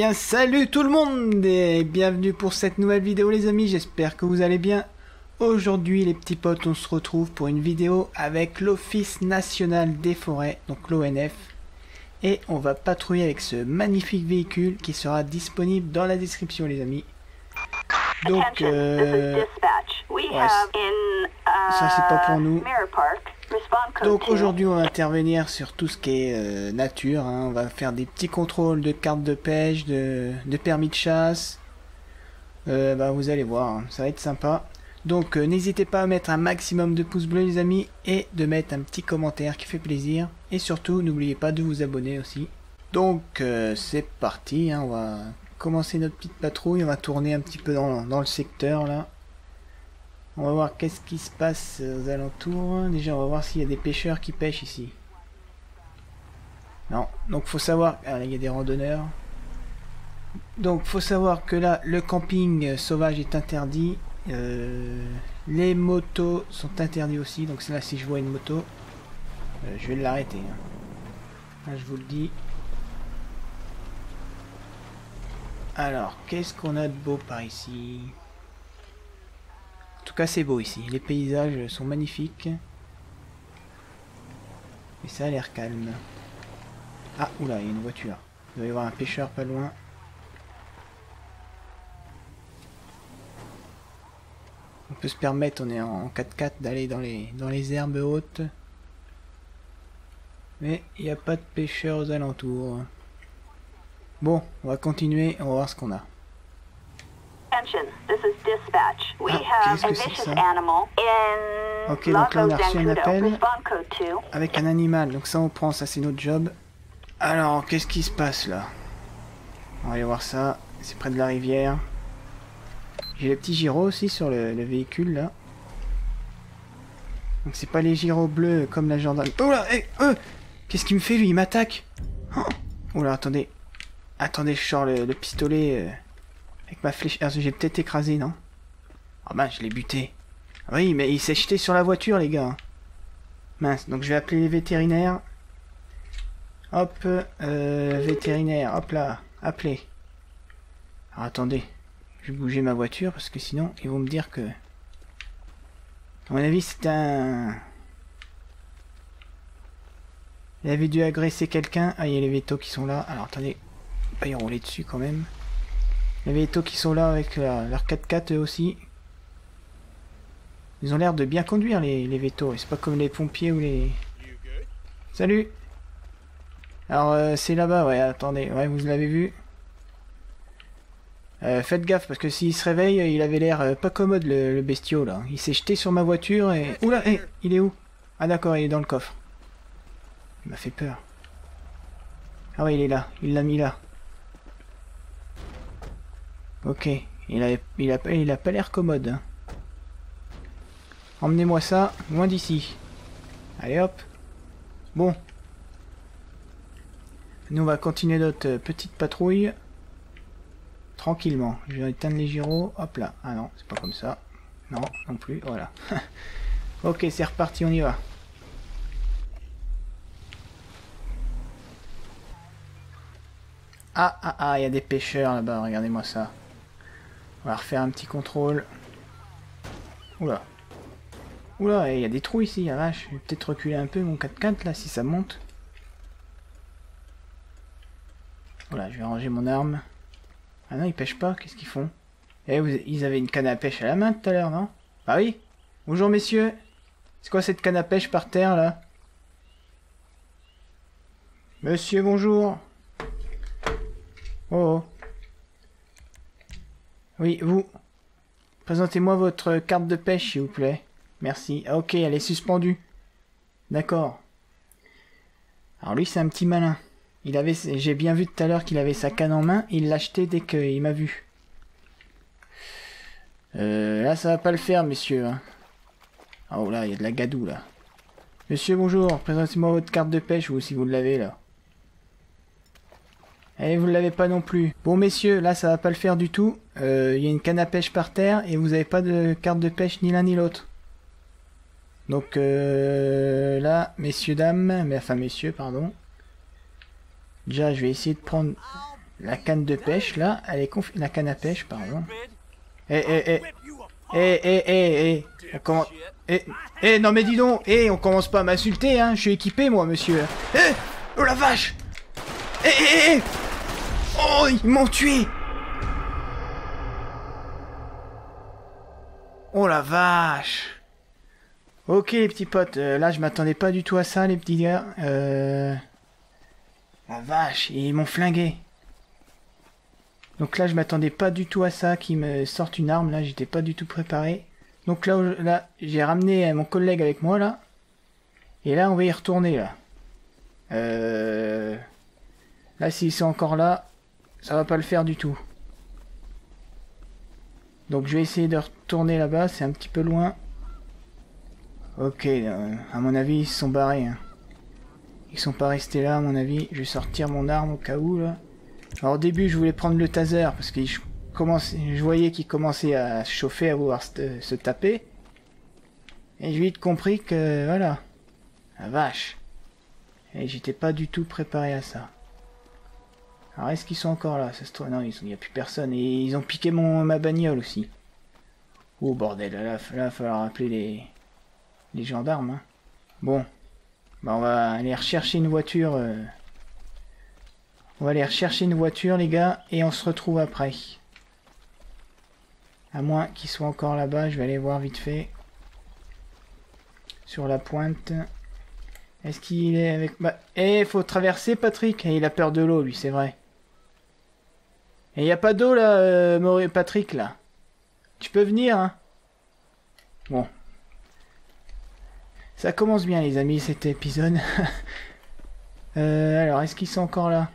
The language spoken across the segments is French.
bien salut tout le monde et bienvenue pour cette nouvelle vidéo les amis, j'espère que vous allez bien. Aujourd'hui les petits potes, on se retrouve pour une vidéo avec l'Office National des Forêts, donc l'ONF. Et on va patrouiller avec ce magnifique véhicule qui sera disponible dans la description les amis. Donc ouais, ça c'est pas pour nous. Donc aujourd'hui on va intervenir sur tout ce qui est nature, hein. On va faire des petits contrôles de cartes de pêche, de permis de chasse, vous allez voir, hein. Ça va être sympa. Donc n'hésitez pas à mettre un maximum de pouces bleus les amis et de mettre un petit commentaire qui fait plaisir. Et surtout n'oubliez pas de vous abonner aussi. Donc c'est parti, hein. On va commencer notre petite patrouille, on va tourner un petit peu dans le secteur là. On va voir qu'est-ce qui se passe aux alentours. Déjà, on va voir s'il y a des pêcheurs qui pêchent ici. Non, donc faut savoir... Ah, là, il y a des randonneurs. Donc, faut savoir que là, le camping sauvage est interdit. Les motos sont interdites aussi. Donc, là, si je vois une moto, je vais l'arrêter, hein. Là, je vous le dis. Alors, qu'est-ce qu'on a de beau par ici ? En tout cas c'est beau ici, les paysages sont magnifiques et ça a l'air calme. Ah oula, il y a une voiture, il doit y avoir un pêcheur pas loin. On peut se permettre, on est en 4x4, d'aller dans les herbes hautes, mais il n'y a pas de pêcheurs aux alentours. Bon, on va continuer, on va voir ce qu'on a. Ah, qu'est-ce que c'est que ça? Ok, donc là on a reçu un appel avec un animal, donc ça on prend, ça c'est notre job. Alors, qu'est-ce qui se passe là? On va aller voir ça, c'est près de la rivière. J'ai les petits gyros aussi sur le véhicule là. Donc c'est pas les gyros bleus comme la gendarme. Oh là, hey, qu'est-ce qu'il me fait lui? Il m'attaque. Oh là, attendez. Attendez, je sors le pistolet... Avec ma flèche... Ah, j'ai peut-être écrasé, non? Ah bah, je l'ai buté. Oui, mais il s'est jeté sur la voiture, les gars. Mince, donc je vais appeler les vétérinaires. Hop, vétérinaire, hop là, appelez. Alors, attendez, je vais bouger ma voiture, parce que sinon, ils vont me dire que... À mon avis, c'est un... Il avait dû agresser quelqu'un. Ah, il y a les vétos qui sont là. Alors, attendez, on va y rouler dessus, quand même. Les vétos qui sont là avec leur 4x4 eux aussi. Ils ont l'air de bien conduire les vétos. C'est pas comme les pompiers ou les... Salut. Alors c'est là-bas, ouais, attendez, ouais, vous l'avez vu. Faites gaffe parce que s'il se réveille, il avait l'air pas commode le bestiau là. Il s'est jeté sur ma voiture et... Oula, hey, il est où? Ah d'accord, il est dans le coffre. Il m'a fait peur. Ah ouais, il est là, il l'a mis là. Ok, il a pas l'air commode, hein. Emmenez-moi ça, loin d'ici. Allez hop. Bon. Nous on va continuer notre petite patrouille. Tranquillement. Je vais éteindre les gyros. Hop là. Ah non, c'est pas comme ça. Non, non plus. Voilà. Ok, c'est reparti, on y va. Ah ah ah, il y a des pêcheurs là-bas, regardez-moi ça. On va refaire un petit contrôle. Oula. Oula, il y a des trous ici, la vache. Je vais peut-être reculer un peu mon 4x4 là, si ça monte. Voilà, je vais ranger mon arme. Ah non, ils pêchent pas, qu'est-ce qu'ils font? Eh, ils avaient une canne à pêche à la main tout à l'heure, non? Bah oui. Bonjour messieurs. C'est quoi cette canne à pêche par terre là? Monsieur, bonjour. Oh. Oui, vous. Présentez-moi votre carte de pêche, s'il vous plaît. Merci. Ah, ok, elle est suspendue. D'accord. Alors lui, c'est un petit malin. Il avait... J'ai bien vu tout à l'heure qu'il avait sa canne en main. Il l'a jetée dès qu'il m'a vu. Là, ça va pas le faire, monsieur, hein. Oh là, il y a de la gadoue, là. Monsieur, bonjour. Présentez-moi votre carte de pêche, vous, si vous l'avez, là. Et vous ne l'avez pas non plus. Bon messieurs, là ça va pas le faire du tout. Il y a une canne à pêche par terre et vous avez pas de carte de pêche ni l'un ni l'autre. Donc là, messieurs dames, mais enfin messieurs, pardon. Déjà je vais essayer de prendre La canne de pêche, là, elle est la canne à pêche, pardon. Non mais dis donc, on commence pas à m'insulter, hein. Je suis équipé, moi, monsieur. Oh la vache. Oh, ils m'ont tué. Oh la vache. Ok les petits potes, là je m'attendais pas du tout à ça les petits gars. La vache, ils m'ont flingué. Donc là je m'attendais pas du tout à ça, qu'ils me sortent une arme, là j'étais pas du tout préparé. Donc là j'ai ramené mon collègue avec moi là. Et là on va y retourner là. Là s'ils sont encore là, ça va pas le faire du tout. Donc je vais essayer de retourner là-bas, c'est un petit peu loin. Ok, à mon avis, ils se sont barrés. Hein. Ils sont pas restés là, à mon avis. Je vais sortir mon arme au cas où, là. Alors, au début, je voulais prendre le taser, parce que je voyais qu'il commençait à se chauffer, à vouloir se taper. Et j'ai vite compris que, voilà. La vache. Et j'étais pas du tout préparé à ça. Alors, est-ce qu'ils sont encore là? Ça se trouve, non, il n'y a plus personne. Et ils ont piqué ma bagnole aussi. Oh, bordel, là, il va falloir appeler les gendarmes, hein. Bon. Bah, on va aller rechercher une voiture. On va aller rechercher une voiture, les gars. Et on se retrouve après. À moins qu'ils soient encore là-bas. Je vais aller voir vite fait. Sur la pointe. Est-ce qu'il est avec... Bah, faut traverser, Patrick. Et il a peur de l'eau, lui, c'est vrai. Et il n'y a pas d'eau, là, Patrick, là. Tu peux venir, hein. Bon. Ça commence bien les amis cet épisode. Alors est-ce qu'ils sont encore là?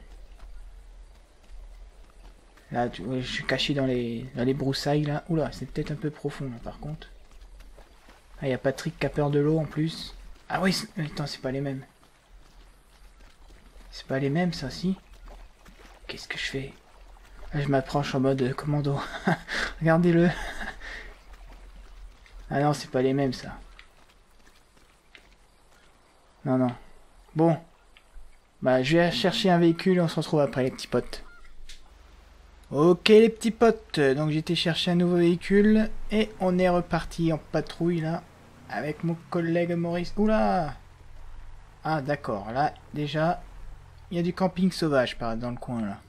Là je suis caché dans les broussailles là. Oula c'est peut-être un peu profond là, par contre. Ah il y a Patrick qui a peur de l'eau en plus. Ah oui attends c'est pas les mêmes. C'est pas les mêmes ça si. Qu'est-ce que je fais? Là, je m'approche en mode commando. Regardez-le. Ah non c'est pas les mêmes ça. Non, non. Bon. Bah, je vais chercher un véhicule et on se retrouve après, les petits potes. Ok, les petits potes. Donc, j'étais chercher un nouveau véhicule. Et on est reparti en patrouille, là. Avec mon collègue Maurice. Oula! Ah, d'accord. Là, déjà, il y a du camping sauvage dans le coin, là.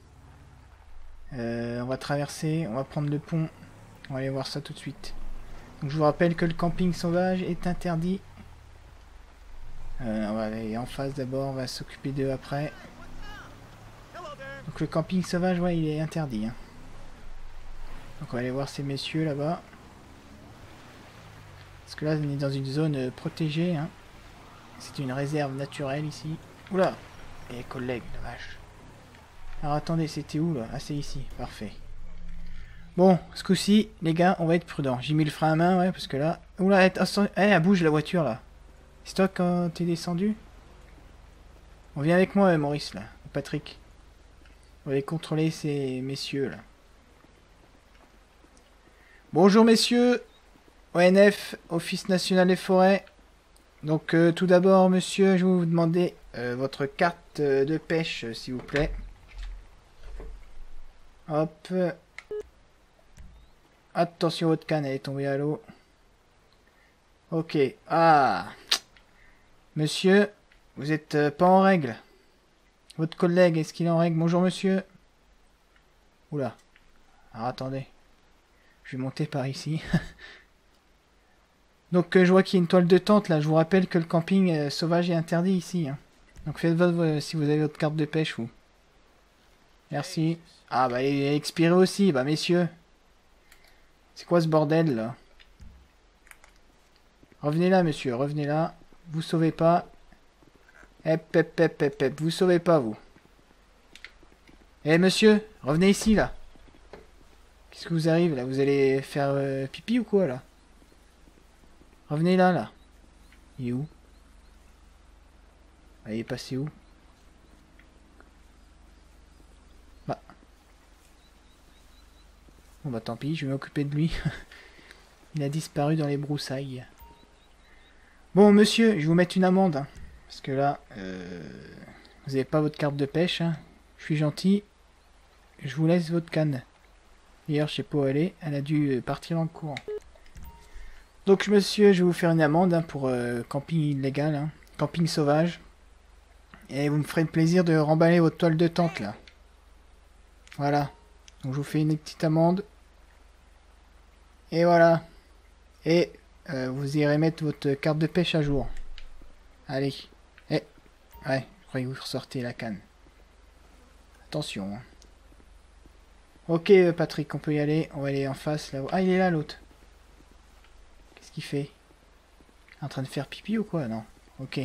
On va traverser. On va prendre le pont. On va aller voir ça tout de suite. Donc, je vous rappelle que le camping sauvage est interdit. On va aller en face d'abord, on va s'occuper d'eux après. Donc le camping sauvage, ouais, il est interdit. Hein. Donc on va aller voir ces messieurs là-bas. Parce que là, on est dans une zone protégée. Hein. C'est une réserve naturelle ici. Oula! Et collègues, la vache. Alors attendez, c'était où là? Ah, c'est ici, parfait. Bon, ce coup-ci, les gars, on va être prudents. J'ai mis le frein à main, ouais, parce que là... Oula, elle bouge la voiture là. C'est toi quand t'es descendu? On vient avec moi, Maurice, là. Patrick. On va aller contrôler ces messieurs, là. Bonjour, messieurs. ONF, Office National des Forêts. Donc, tout d'abord, monsieur, je vais vous demander votre carte de pêche, s'il vous plaît. Hop. Attention, votre canne, elle est tombée à l'eau. Ok. Ah! Monsieur, vous êtes pas en règle. Votre collègue, est-ce qu'il est en règle? Bonjour monsieur. Oula. Alors attendez. Je vais monter par ici. Donc je vois qu'il y a une toile de tente là. Je vous rappelle que le camping sauvage est interdit ici. Hein. Donc faites votre si vous avez votre carte de pêche vous. Merci. Ah bah il est expiré aussi. Bah messieurs. C'est quoi ce bordel là? Revenez là monsieur, revenez là. Vous sauvez pas. Hep, hep, hep, hep, hep. Vous sauvez pas, vous. Eh, monsieur, revenez ici, là. Qu'est-ce que vous arrive, là? Vous allez faire pipi ou quoi, là? Revenez là, là. Il est où? Ah, il est passé où? Bah. Bon, bah, tant pis, je vais m'occuper de lui. Il a disparu dans les broussailles. Bon, monsieur, je vais vous mettre une amende. Hein, parce que là, vous n'avez pas votre carte de pêche. Hein. Je suis gentil. Je vous laisse votre canne. D'ailleurs, je sais pas où elle est. Elle a dû partir en courant. Donc, monsieur, je vais vous faire une amende hein, pour camping illégal, hein, camping sauvage. Et vous me ferez le plaisir de remballer votre toile de tente, là. Voilà. Donc, je vous fais une petite amende. Et voilà. Et vous irez mettre votre carte de pêche à jour. Allez. Et... ouais, je croyais que vous ressortez la canne. Attention. Hein. Ok, Patrick, on peut y aller. On va aller en face, là-haut. Ah, il est là, l'autre. Qu'est-ce qu'il fait? En train de faire pipi ou quoi? Non. Ok.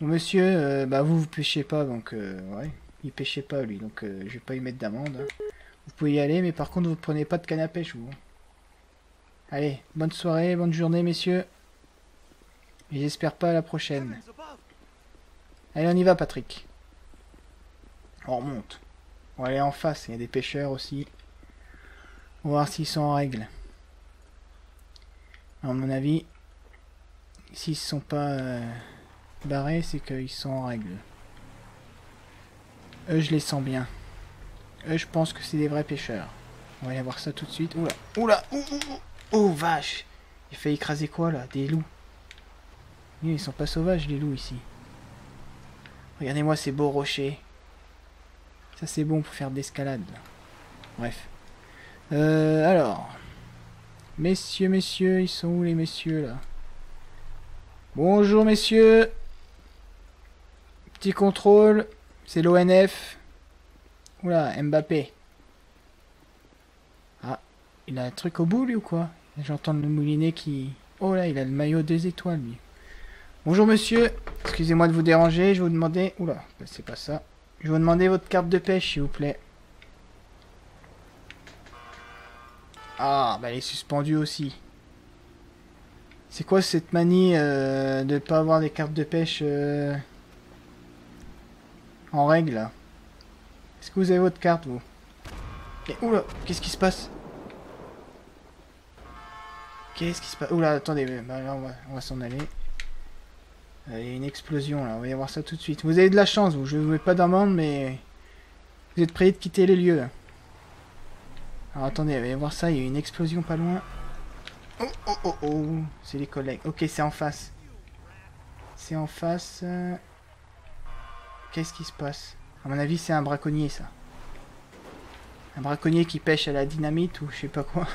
Bon, monsieur, bah vous pêchez pas, donc... ouais, il pêchait pas, lui, donc je vais pas lui mettre d'amende. Hein. Vous pouvez y aller, mais par contre, vous prenez pas de canne à pêche, vous. Allez, bonne soirée, bonne journée, messieurs. Et j'espère pas à la prochaine. Allez, on y va, Patrick. On remonte. On va aller en face, il y a des pêcheurs aussi. On va voir s'ils sont en règle. Alors, à mon avis, s'ils sont pas barrés, c'est qu'ils sont en règle. Eux, je les sens bien. Eux, je pense que c'est des vrais pêcheurs. On va aller voir ça tout de suite. Oula, oula, oh vache! Il a failli écraser quoi là? Des loups. Ils sont pas sauvages les loups ici. Regardez-moi ces beaux rochers. Ça c'est bon pour faire de l'escalade. Bref. Alors. Messieurs, messieurs, ils sont où les messieurs là? Bonjour messieurs. Petit contrôle. C'est l'ONF. Oula, Mbappé. Ah, il a un truc au bout lui ou quoi? J'entends le moulinet qui... Oh là, il a le maillot 2 étoiles lui. Bonjour monsieur, excusez-moi de vous déranger, je vais vous demander... Oula, c'est pas ça. Je vais vous demander votre carte de pêche s'il vous plaît. Ah, bah elle est suspendue aussi. C'est quoi cette manie de pas avoir des cartes de pêche en règle là? Est-ce que vous avez votre carte vous? Et oula, qu'est-ce qui se passe? Qu'est-ce qui se passe? Oula, attendez, bah, là, on va s'en aller. Il y a une explosion là, on va y avoir ça tout de suite. Vous avez de la chance, vous. Je ne vous mets pas d'amende, mais vous êtes prêts de quitter les lieux. Alors attendez, il va y avoir ça, il y a une explosion pas loin. Oh oh oh oh, c'est les collègues. Ok, c'est en face. C'est en face. Qu'est-ce qui se passe? À mon avis, c'est un braconnier ça. Un braconnier qui pêche à la dynamite ou je sais pas quoi.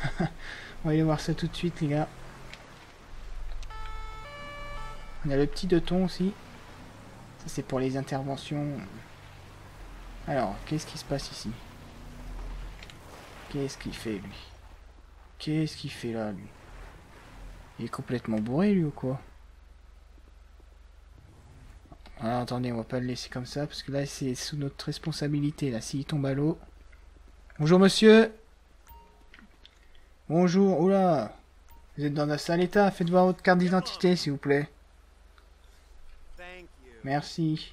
On va aller voir ça tout de suite, les gars. On a le petit de thon aussi. Ça c'est pour les interventions. Alors, qu'est-ce qui se passe ici? Qu'est-ce qu'il fait lui? Qu'est-ce qu'il fait là lui? Il est complètement bourré lui ou quoi? Alors attendez, on va pas le laisser comme ça parce que là c'est sous notre responsabilité là, s'il tombe à l'eau. Bonjour monsieur. Bonjour, oula. Vous êtes dans un sale état, faites voir votre carte d'identité s'il vous plaît. Merci.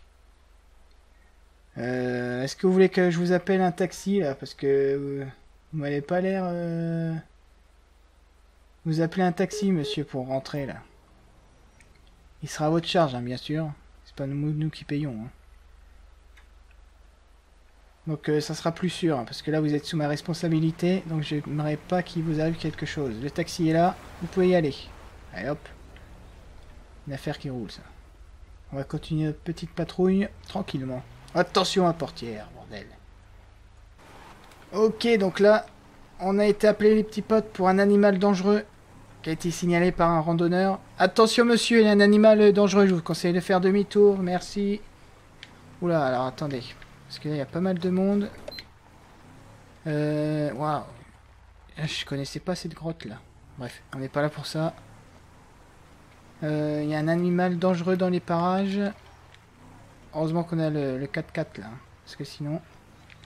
Est-ce que vous voulez que je vous appelle un taxi là? Parce que vous m'avez pas l'air... Vous appelez un taxi monsieur pour rentrer là. Il sera à votre charge hein, bien sûr. C'est pas nous qui payons. Hein. Donc ça sera plus sûr hein, parce que là vous êtes sous ma responsabilité. Donc j'aimerais pas qu'il vous arrive quelque chose. Le taxi est là. Vous pouvez y aller. Allez hop. Une affaire qui roule ça. On va continuer notre petite patrouille tranquillement. Attention à portière, bordel. Ok, donc là, on a été appelé les petits potes pour un animal dangereux qui a été signalé par un randonneur. Attention monsieur, il y a un animal dangereux, je vous conseille de faire demi-tour, merci. Oula, alors attendez, parce que là, il y a pas mal de monde. Waouh. Je connaissais pas cette grotte là. Bref, on n'est pas là pour ça. Il y a un animal dangereux dans les parages. Heureusement qu'on a le 4x4 là. Hein, parce que sinon...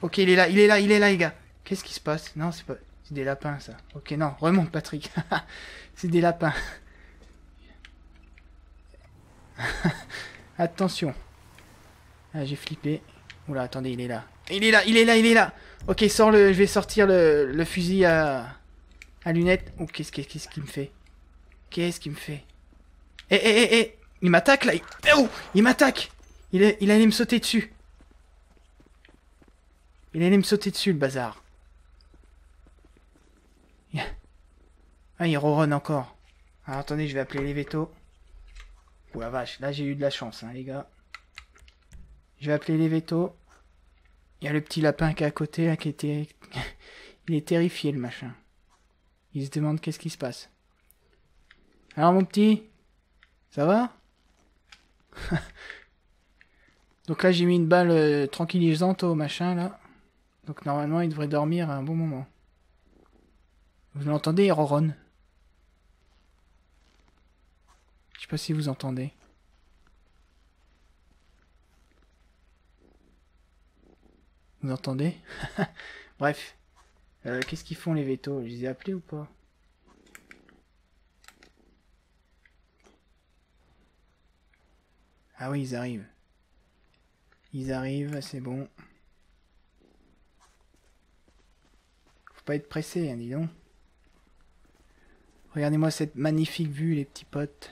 Ok, il est là, il est là, il est là les gars. Qu'est-ce qui se passe? Non, c'est pas... C'est des lapins ça. Ok, non, remonte Patrick. C'est des lapins. Attention. Ah, j'ai flippé. Oula, attendez, il est là. Il est là, il est là, il est là. Ok, sors le... Je vais sortir le fusil à lunettes. Oh, qu'est-ce qu'il me fait? Qu'est-ce qu'il me fait? Eh, il m'attaque là, il m'attaque, il allait me sauter dessus. Il allait me sauter dessus, le bazar. Ah, il ronronne encore. Alors, attendez, je vais appeler les vétos. Ouh la vache, là j'ai eu de la chance, hein, les gars. Je vais appeler les vétos. Il y a le petit lapin qui est à côté, là, qui était... Il est terrifié, le machin. Il se demande qu'est-ce qui se passe. Alors, mon petit, ça va? Donc là, j'ai mis une balle tranquillisante au machin, là. Donc normalement, il devrait dormir à un bon moment. Vous l'entendez, il ronronne. Je sais pas si vous entendez. Vous entendez? Bref. Qu'est-ce qu'ils font les vétos? Je les ai appelés ou pas? Ah oui, ils arrivent. Ils arrivent, c'est bon. Faut pas être pressé, hein, dis donc. Regardez-moi cette magnifique vue, les petits potes.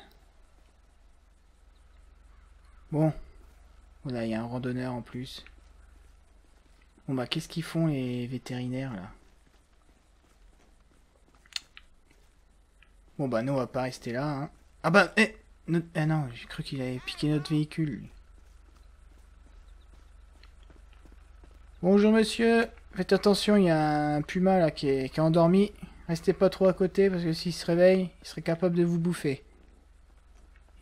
Bon. Voilà, il y a un randonneur en plus. Bon bah, qu'est-ce qu'ils font les vétérinaires, là? Bon bah, nous, on va pas rester là, hein. Ah bah, eh notre... Ah non, j'ai cru qu'il avait piqué notre véhicule. Bonjour, monsieur. Faites attention, il y a un puma, là, qui est endormi. Restez pas trop à côté, parce que s'il se réveille, il serait capable de vous bouffer.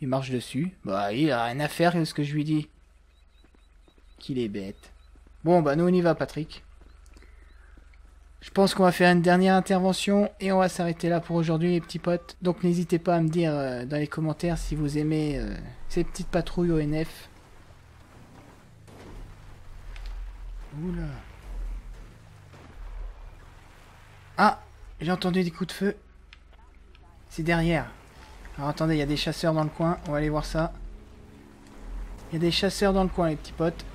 Il marche dessus. Bah, il a rien à faire de ce que je lui dis. Qu'il est bête. Bon, bah, nous, on y va, Patrick. Je pense qu'on va faire une dernière intervention, et on va s'arrêter là pour aujourd'hui, les petits potes. Donc, n'hésitez pas à me dire dans les commentaires si vous aimez ces petites patrouilles ONF. Oula. Ah! J'ai entendu des coups de feu. C'est derrière. Alors attendez, il y a des chasseurs dans le coin. On va aller voir ça. Il y a des chasseurs dans le coin, les petits potes.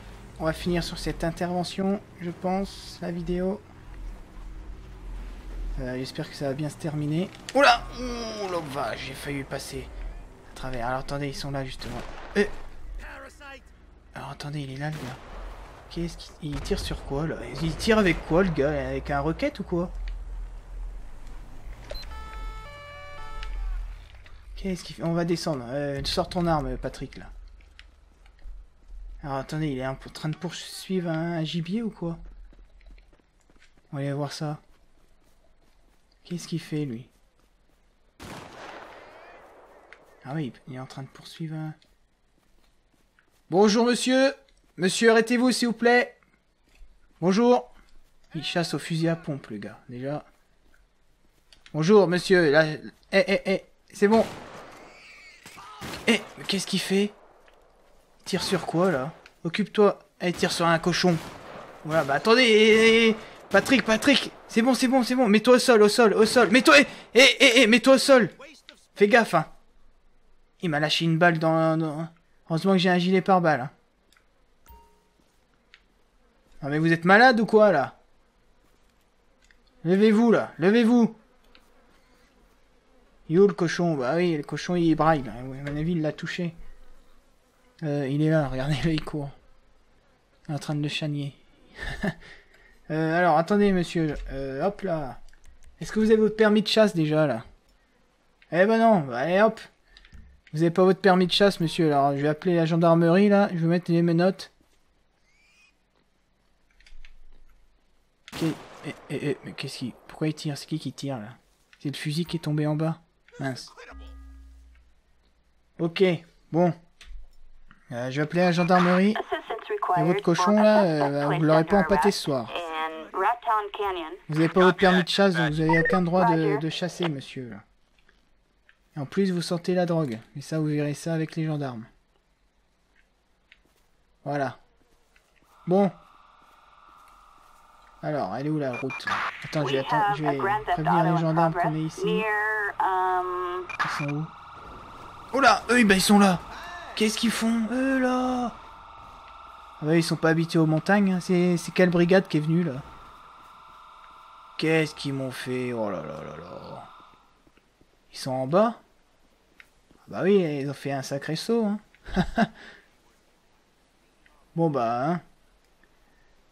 On va finir sur cette intervention, je pense, la vidéo. J'espère que ça va bien se terminer. Oula! Oh la vache, j'ai failli passer à travers. Alors attendez, ils sont là justement. Alors attendez, il est là le gars. Qu'est-ce qu'il tire sur quoi là? Il tire avec quoi le gars? Avec un roquette ou quoi? Qu'est-ce qu'il fait? On va descendre. Sors ton arme, Patrick, là. Alors, attendez, il est en train de poursuivre un gibier ou quoi? On va aller voir ça. Qu'est-ce qu'il fait, lui? Ah oui, il est en train de poursuivre un... Bonjour, monsieur! Monsieur, arrêtez-vous, s'il vous plaît! Bonjour! Il chasse au fusil à pompe, le gars, déjà. Bonjour, monsieur, là... Eh! C'est bon. Eh, mais qu'est-ce qu'il fait? Il tire sur quoi, là? Occupe-toi. Eh, tire sur un cochon. Voilà, bah attendez. Patrick. C'est bon. Mets-toi au sol. Mets-toi. Mets-toi au sol. Fais gaffe, hein. Il m'a lâché une balle dans... Heureusement que j'ai un gilet pare-balles. Hein. Non, mais vous êtes malade ou quoi, là? Levez-vous, là. Levez-vous. Yo le cochon, bah oui, le cochon il braille, là. À mon avis il l'a touché. Il est là, regardez-le, il court. Il est en train de le chanier. Alors attendez monsieur, hop là. Est-ce que vous avez votre permis de chasse déjà là? Eh ben non, bah, allez hop. Vous avez pas votre permis de chasse monsieur, alors je vais appeler la gendarmerie là, je vais mettre les menottes. Ok, mais qu'est-ce qui... Pourquoi il tire? C'est qui tire là? C'est le fusil qui est tombé en bas. Mince. Ok, bon. Je vais appeler la gendarmerie. Et votre cochon, là, vous ne l'aurez pas empâté ce soir. Vous n'avez pas votre permis de chasse, donc vous n'avez aucun droit de chasser, monsieur. Et en plus, vous sentez la drogue. Et ça, vous verrez ça avec les gendarmes. Voilà. Bon. Alors, elle est où la route? Attends, je vais prévenir les gendarmes qu'on est ici. Ils sont où? Oh là! Eux, ben, ils sont là! Qu'est-ce qu'ils font? Eux, là! Ah ouais, ils sont pas habitués aux montagnes. Hein. C'est quelle brigade qui est venue, là? Qu'est-ce qu'ils m'ont fait? Oh là. Ils sont en bas? Bah oui, ils ont fait un sacré saut. Hein. Bon, bah... Hein.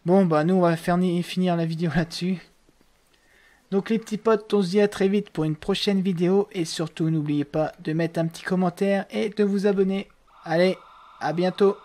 Bon, bah nous, on va finir la vidéo là-dessus. Donc les petits potes, on se dit à très vite pour une prochaine vidéo. Et surtout, n'oubliez pas de mettre un petit commentaire et de vous abonner. Allez, à bientôt.